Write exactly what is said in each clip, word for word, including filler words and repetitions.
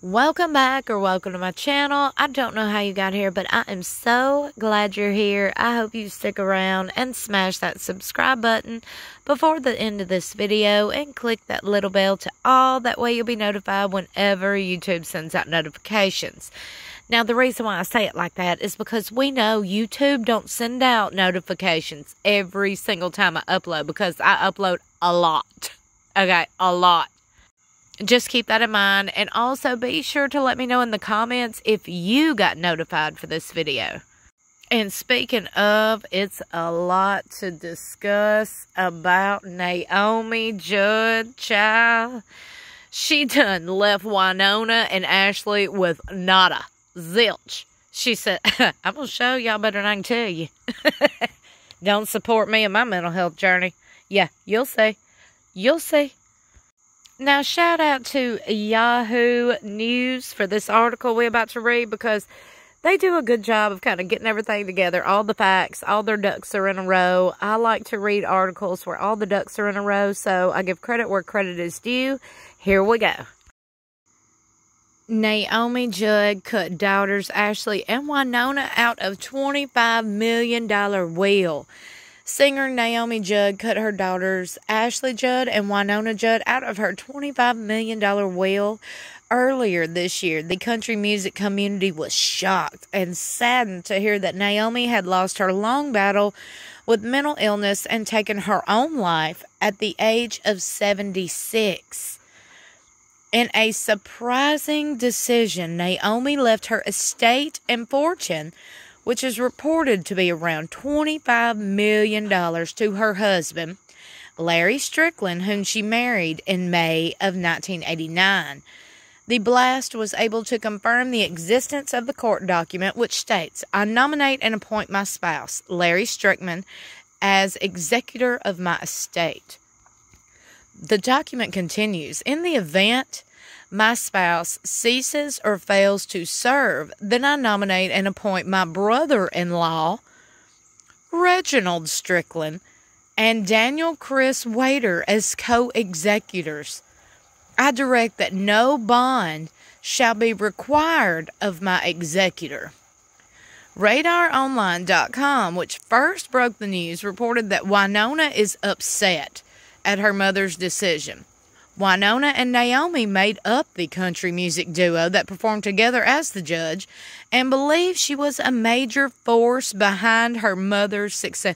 Welcome back or welcome to my channel. I don't know how you got here, but I am so glad you're here. I hope you stick around and smash that subscribe button before the end of this video and click that little bell to all. That way you'll be notified whenever YouTube sends out notifications. Now, the reason why I say it like that is because we know YouTube don't send out notifications every single time I upload because I upload a lot. Okay, a lot. Just keep that in mind, and also be sure to let me know in the comments if you got notified for this video. And speaking of, it's a lot to discuss about Naomi Judd, child. She done left Wynonna and Ashley with nada, zilch. She said, I'm going to show y'all better than I can tell you. Don't support me in my mental health journey. Yeah, you'll see. You'll see. Now, shout out to Yahoo News for this article we're about to read because they do a good job of kind of getting everything together, all the facts, all their ducks are in a row. I like to read articles where all the ducks are in a row, so I give credit where credit is due. Here we go. Naomi Judd cut daughters Ashley and Wynonna out of twenty-five million dollar will. Singer Naomi Judd cut her daughters Ashley Judd and Wynonna Judd out of her twenty-five million dollar will earlier this year. The country music community was shocked and saddened to hear that Naomi had lost her long battle with mental illness and taken her own life at the age of seventy-six. In a surprising decision, Naomi left her estate and fortune, which is reported to be around twenty-five million dollars, to her husband, Larry Strickland, whom she married in May of nineteen eighty-nine. The blast was able to confirm the existence of the court document, which states, I nominate and appoint my spouse, Larry Strickland, as executor of my estate. The document continues, in the event my spouse ceases or fails to serve, then I nominate and appoint my brother-in-law, Reginald Strickland, and Daniel Chris Waiter as co-executors. I direct that no bond shall be required of my executor. Radar Online dot com, which first broke the news, reported that Wynonna is upset at her mother's decision. Wynonna and Naomi made up the country music duo that performed together as the Judge and believe she was a major force behind her mother's success.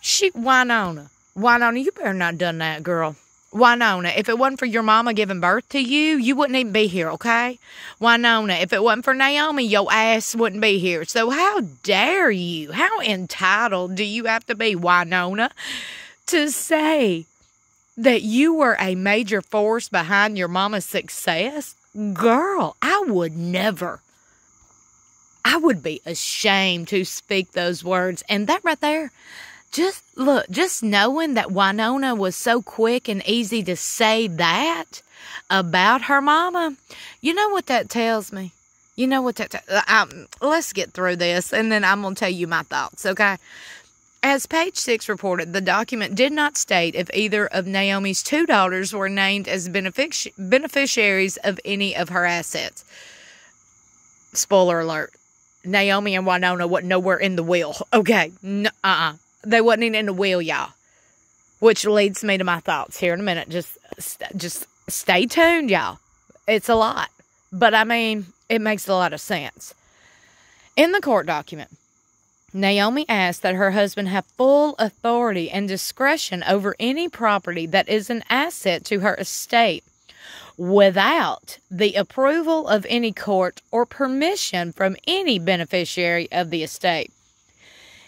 She, Wynonna, Wynonna, you better not done that, girl. Wynonna, if it wasn't for your mama giving birth to you, you wouldn't even be here, okay? Wynonna, if it wasn't for Naomi, your ass wouldn't be here. So how dare you, how entitled do you have to be, Wynonna, to say that you were a major force behind your mama's success? Girl, I would never. I would be ashamed to speak those words. And that right there, just look, just knowing that Wynonna was so quick and easy to say that about her mama, you know what that tells me? You know what that tells um, let's get through this, and then I'm going to tell you my thoughts, okay? As Page Six reported, the document did not state if either of Naomi's two daughters were named as benefic beneficiaries of any of her assets. Spoiler alert, Naomi and Wynonna wasn't nowhere in the will. Okay, uh-uh. They wasn't even in the will, y'all. Which leads me to my thoughts here in a minute. Just, st just stay tuned, y'all. It's a lot. But, I mean, it makes a lot of sense. In the court document, Naomi asked that her husband have full authority and discretion over any property that is an asset to her estate without the approval of any court or permission from any beneficiary of the estate.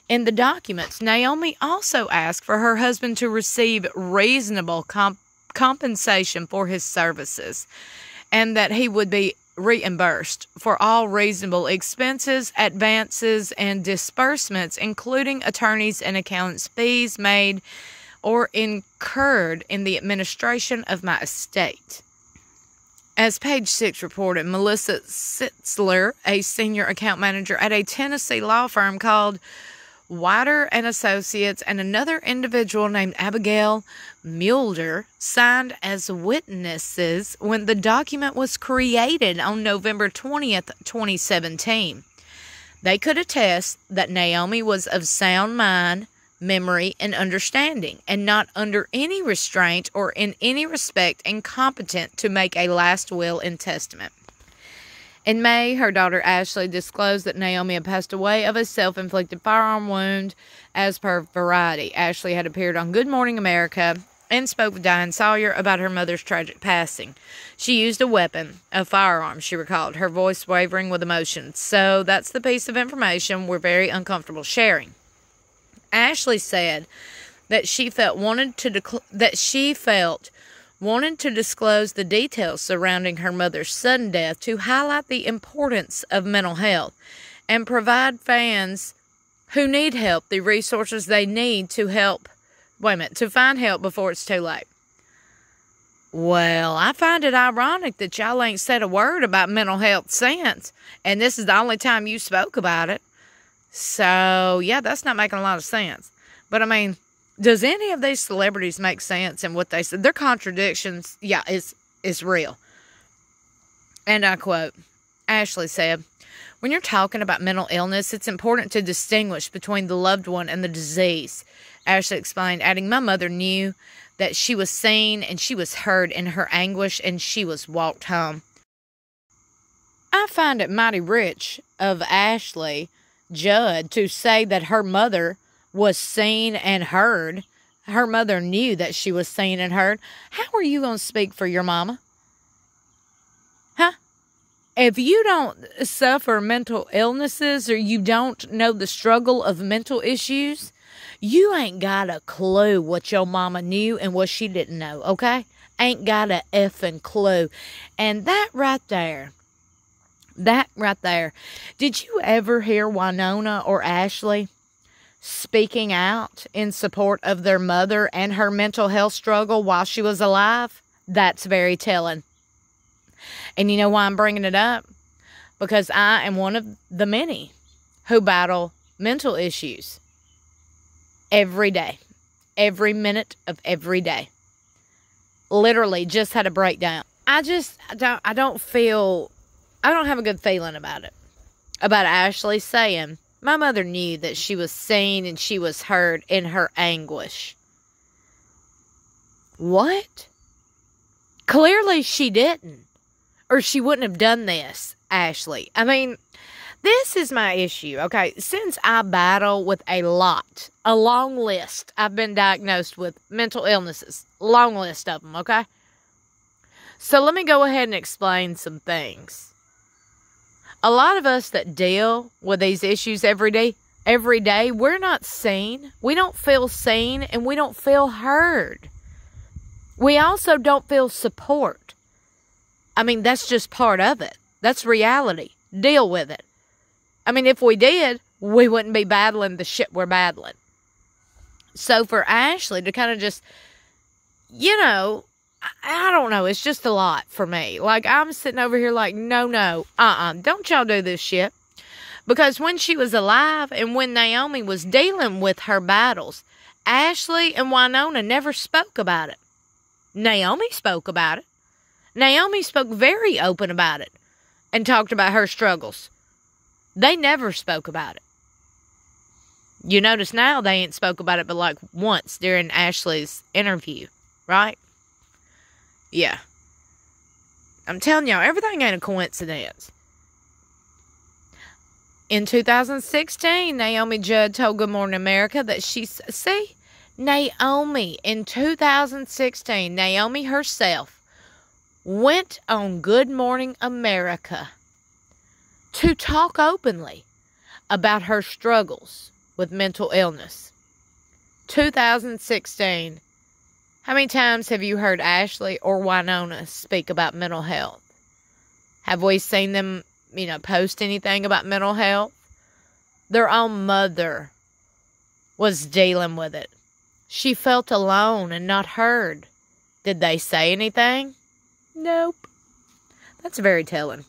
In the documents, Naomi also asked for her husband to receive reasonable comp compensation for his services and that he would be reimbursed for all reasonable expenses, advances, and disbursements, including attorneys' and accountants' fees made or incurred in the administration of my estate. As Page Six reported, Melissa Sitzler, a senior account manager at a Tennessee law firm called Wider and Associates, and another individual named Abigail Mulder signed as witnesses when the document was created on November twentieth, twenty seventeen. They could attest that Naomi was of sound mind, memory, and understanding, and not under any restraint or in any respect incompetent to make a last will and testament. In May, her daughter Ashley disclosed that Naomi had passed away of a self-inflicted firearm wound, as per Variety. Ashley had appeared on Good Morning America and spoke with Diane Sawyer about her mother's tragic passing. She used a weapon, a firearm, she recalled, her voice wavering with emotion. So that's the piece of information we're very uncomfortable sharing. Ashley said that she felt wanted to that she felt wanted to disclose the details surrounding her mother's sudden death to highlight the importance of mental health and provide fans who need help the resources they need to help, wait a minute, to find help before it's too late. Well, I find it ironic that y'all ain't said a word about mental health since, and this is the only time you spoke about it. So, yeah, that's not making a lot of sense. But, I mean, does any of these celebrities make sense in what they said? Their contradictions, yeah, it's, it's real. And I quote, Ashley said, "When you're talking about mental illness, it's important to distinguish between the loved one and the disease," Ashley explained, adding, "My mother knew that she was seen and she was heard in her anguish and she was walked home." I find it mighty rich of Ashley Judd to say that her mother was seen and heard. Her mother knew that she was seen and heard. How are you going to speak for your mama? Huh? If you don't suffer mental illnesses or you don't know the struggle of mental issues, you ain't got a clue what your mama knew and what she didn't know, okay? Ain't got a effing clue. And that right there, that right there. Did you ever hear Wynonna or Ashley speaking out in support of their mother and her mental health struggle while she was alive? That's very telling. And you know why I'm bringing it up? Because I am one of the many who battle mental issues every day, every minute of every day. Literally just had a breakdown. I just I don't, I don't feel... I don't have a good feeling about it. About Ashley saying, "My mother knew that she was seen and she was heard in her anguish." What? Clearly she didn't. Or she wouldn't have done this, Ashley. I mean, this is my issue, okay? Since I battle with a lot, a long list, I've been diagnosed with mental illnesses. Long list of them, okay? So let me go ahead and explain some things. A lot of us that deal with these issues every day, every day, we're not seen. We don't feel seen and we don't feel heard. We also don't feel support. I mean, that's just part of it. That's reality. Deal with it. I mean, if we did, we wouldn't be battling the shit we're battling. So for Ashley to kind of just, you know, I don't know. It's just a lot for me. Like, I'm sitting over here like, no, no, uh-uh. Don't y'all do this shit. Because when she was alive and when Naomi was dealing with her battles, Ashley and Wynonna never spoke about it. Naomi spoke about it. Naomi spoke very open about it and talked about her struggles. They never spoke about it. You notice now they ain't spoke about it but like once during Ashley's interview, right? Yeah. I'm telling y'all, everything ain't a coincidence. In two thousand sixteen, Naomi Judd told Good Morning America that she... See? Naomi, in two thousand sixteen, Naomi herself went on Good Morning America to talk openly about her struggles with mental illness. two thousand sixteen... How many times have you heard Ashley or Wynonna speak about mental health? Have we seen them, you know, post anything about mental health? Their own mother was dealing with it. She felt alone and not heard. Did they say anything? Nope. That's very telling.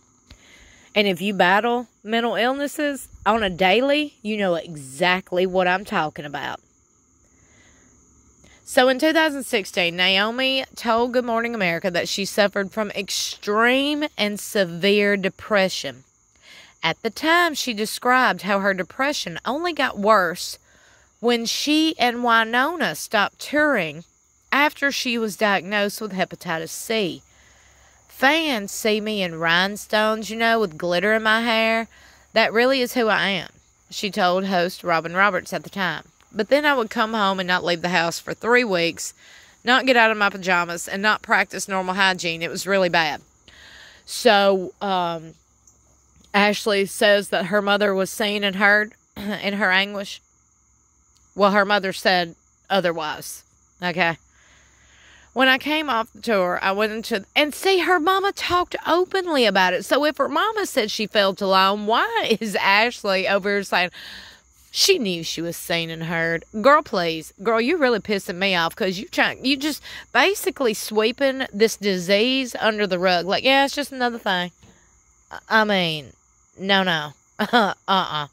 And if you battle mental illnesses on a daily, you know exactly what I'm talking about. So in two thousand sixteen, Naomi told Good Morning America that she suffered from extreme and severe depression. At the time, she described how her depression only got worse when she and Wynonna stopped touring after she was diagnosed with hepatitis C. Fans see me in rhinestones, you know, with glitter in my hair. That really is who I am, she told host Robin Roberts at the time. But then I would come home and not leave the house for three weeks, not get out of my pajamas, and not practice normal hygiene. It was really bad. So, um, Ashley says that her mother was seen and heard in her anguish. Well, her mother said otherwise. Okay. When I came off the tour, I went into... And see, her mama talked openly about it. So if her mama said she felt alone, why is Ashley over here saying she knew she was seen and heard? Girl, please. Girl, you're really pissing me off because you try, you just basically sweeping this disease under the rug. Like, yeah, it's just another thing. I mean, no, no. Uh-uh.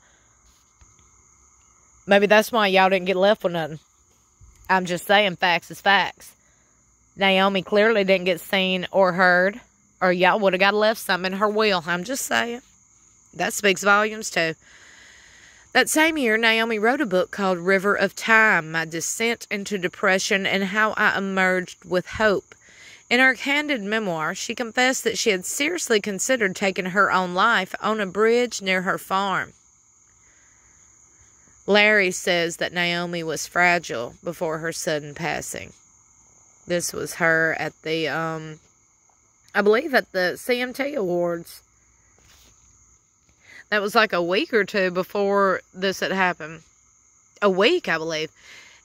Maybe that's why y'all didn't get left with nothing. I'm just saying facts is facts. Naomi clearly didn't get seen or heard, or y'all would have got left some in her will. I'm just saying. That speaks volumes, too. That same year, Naomi wrote a book called River of Time, My Descent into Depression and How I Emerged with Hope. In her candid memoir, she confessed that she had seriously considered taking her own life on a bridge near her farm. Larry says that Naomi was fragile before her sudden passing. This was her at the, um, I believe at the C M T Awards. That was like a week or two before this had happened. A week, I believe.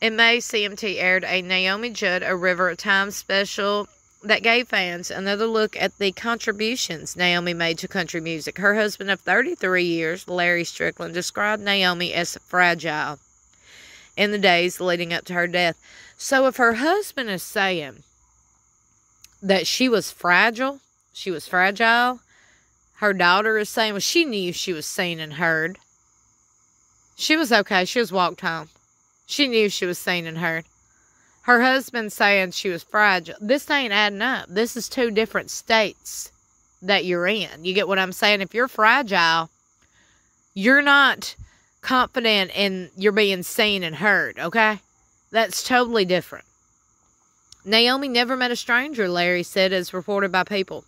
In May, C M T aired a Naomi Judd, A River of Time special that gave fans another look at the contributions Naomi made to country music. Her husband of thirty-three years, Larry Strickland, described Naomi as fragile in the days leading up to her death. So if her husband is saying that she was fragile, she was fragile, her daughter is saying, well, she knew she was seen and heard. She was okay. She was walked home. She knew she was seen and heard. Her husband saying she was fragile. This ain't adding up. This is two different states that you're in. You get what I'm saying? If you're fragile, you're not confident in you're being seen and heard, okay? That's totally different. Naomi never met a stranger, Larry said, as reported by People.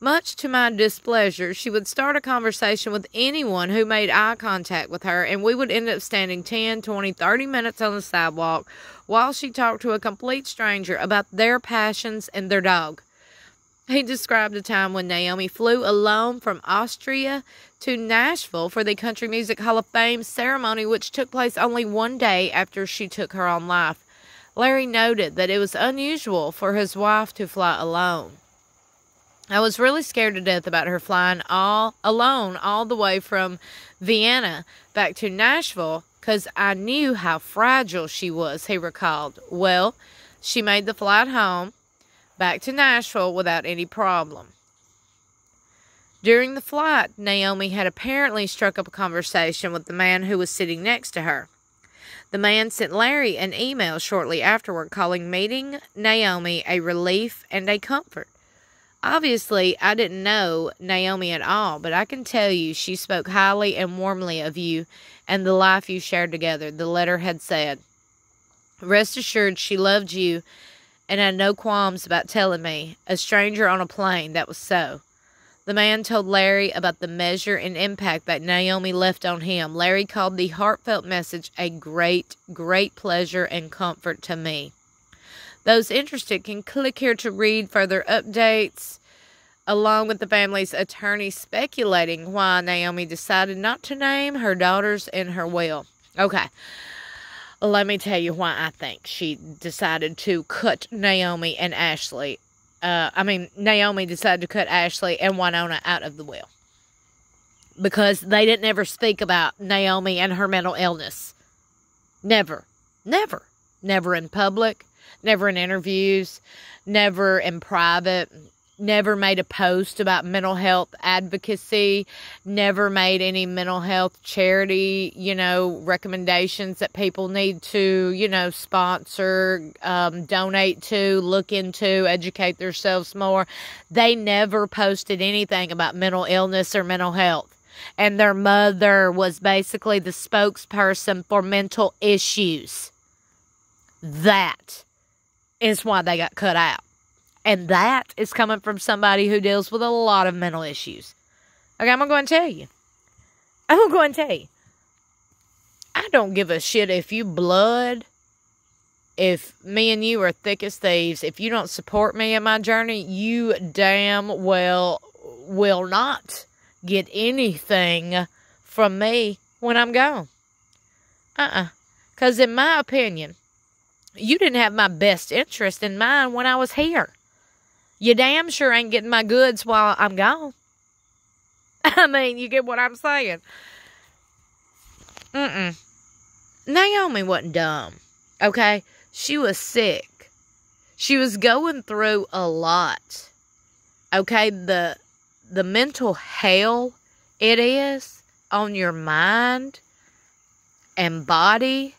Much to my displeasure, she would start a conversation with anyone who made eye contact with her, and we would end up standing ten, twenty, thirty minutes on the sidewalk while she talked to a complete stranger about their passions and their dog. He described a time when Naomi flew alone from Austria to Nashville for the Country Music Hall of Fame ceremony, which took place only one day after she took her own life. Larry noted that it was unusual for his wife to fly alone. I was really scared to death about her flying all alone all the way from Vienna back to Nashville because I knew how fragile she was, he recalled. Well, she made the flight home back to Nashville without any problem. During the flight, Naomi had apparently struck up a conversation with the man who was sitting next to her. The man sent Larry an email shortly afterward calling meeting Naomi a relief and a comfort. Obviously, I didn't know Naomi at all, but I can tell you she spoke highly and warmly of you and the life you shared together, the letter had said. Rest assured, she loved you and had no qualms about telling me, a stranger on a plane, that was so. The man told Larry about the measure and impact that Naomi left on him. Larry called the heartfelt message a great, great pleasure and comfort to me. Those interested can click here to read further updates, along with the family's attorney speculating why Naomi decided not to name her daughters in her will. Okay. Let me tell you why I think she decided to cut Naomi and Ashley. Uh, I mean, Naomi decided to cut Ashley and Wynonna out of the will. Because they didn't ever speak about Naomi and her mental illness. Never. Never. Never in public. Never in interviews. Never in private. never made a post about mental health advocacy, never made any mental health charity, you know, recommendations that people need to, you know, sponsor, um, donate to, look into, educate themselves more. They never posted anything about mental illness or mental health. And their mother was basically the spokesperson for mental issues. That is why they got cut out. And that is coming from somebody who deals with a lot of mental issues. Okay, I'm going to go and tell you. I'm going to go and tell you. I don't give a shit if you blood, if me and you are thick as thieves, if you don't support me in my journey, you damn well will not get anything from me when I'm gone. Uh-uh. Because in my opinion, you didn't have my best interest in mind when I was here. You damn sure ain't getting my goods while I'm gone. I mean, you get what I'm saying? Mm-mm. Naomi wasn't dumb, okay? She was sick. She was going through a lot, okay? The, the mental hell it is on your mind and body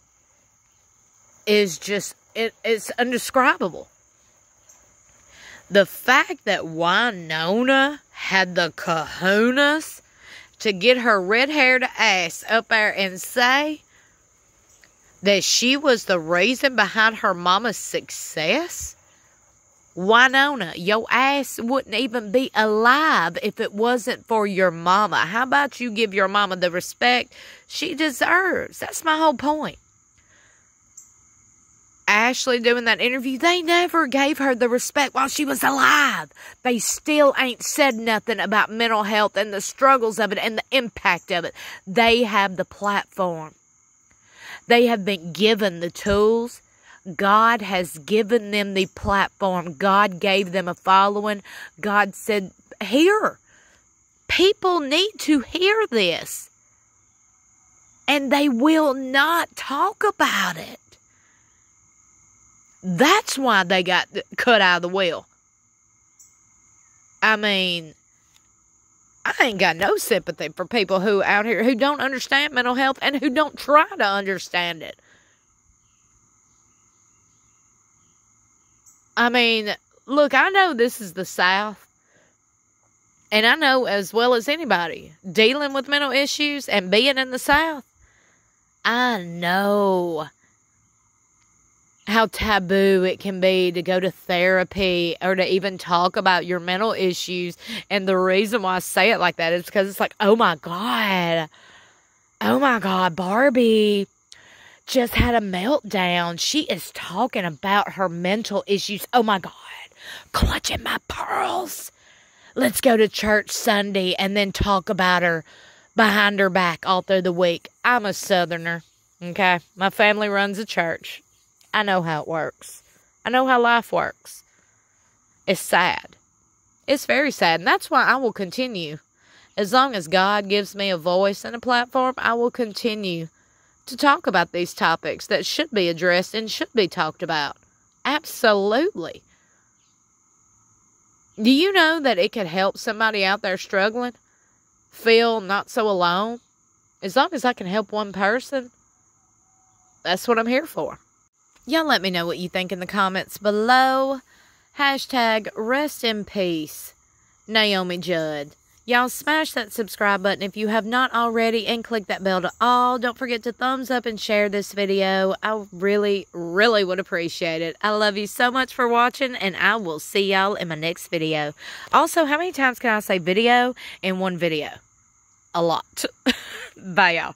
is just, it, it's indescribable. The fact that Wynonna had the kahunas to get her red-haired ass up there and say that she was the reason behind her mama's success. Wynonna, your ass wouldn't even be alive if it wasn't for your mama. How about you give your mama the respect she deserves? That's my whole point. Ashley doing that interview, they never gave her the respect while she was alive. They still ain't said nothing about mental health and the struggles of it and the impact of it. They have the platform. They have been given the tools. God has given them the platform. God gave them a following. God said, here, people need to hear this. And they will not talk about it. That's why they got cut out of the wheel. I mean, I ain't got no sympathy for people who out here who don't understand mental health and who don't try to understand it. I mean, look, I know this is the South. And I know as well as anybody dealing with mental issues and being in the South, I know how taboo it can be to go to therapy or to even talk about your mental issues. And the reason why I say it like that is because it's like, oh my God. Oh my God, Barbie just had a meltdown. She is talking about her mental issues. Oh my God, clutching my pearls. Let's go to church Sunday and then talk about her behind her back all through the week. I'm a Southerner, okay? My family runs a church. I know how it works. I know how life works. It's sad. It's very sad. And that's why I will continue. As long as God gives me a voice and a platform, I will continue to talk about these topics that should be addressed and should be talked about. Absolutely. Do you know that it could help somebody out there struggling feel not so alone? As long as I can help one person, that's what I'm here for. Y'all let me know what you think in the comments below. Hashtag rest in peace, Naomi Judd. Y'all smash that subscribe button if you have not already and click that bell to all. Don't forget to thumbs up and share this video. I really, really would appreciate it. I love you so much for watching and I will see y'all in my next video. Also, how many times can I say video in one video? A lot. Bye, y'all.